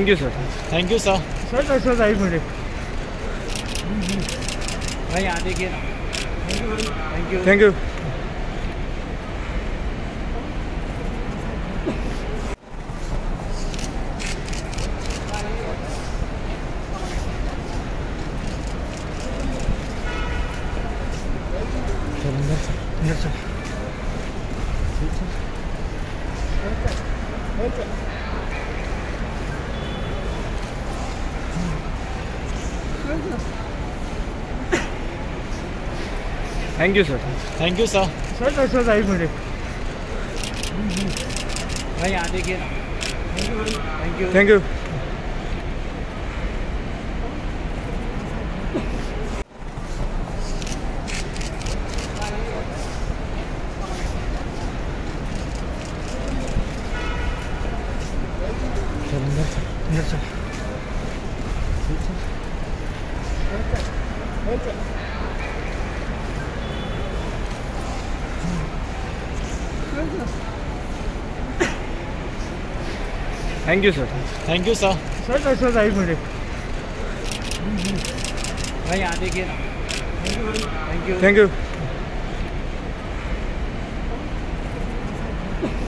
Thank you, sir. Thank you, sir. Sir, sir, I will. Bhai, aate ke. Thank you. Thank you. Thank you, sir. Thank you, sir. Sir, sir, I will. Bhai, aate ke. Thank you. Thank you. Thank you, sir. Thank you, sir. Sir, I will. Bhai, aate ke. Thank you. Thank you.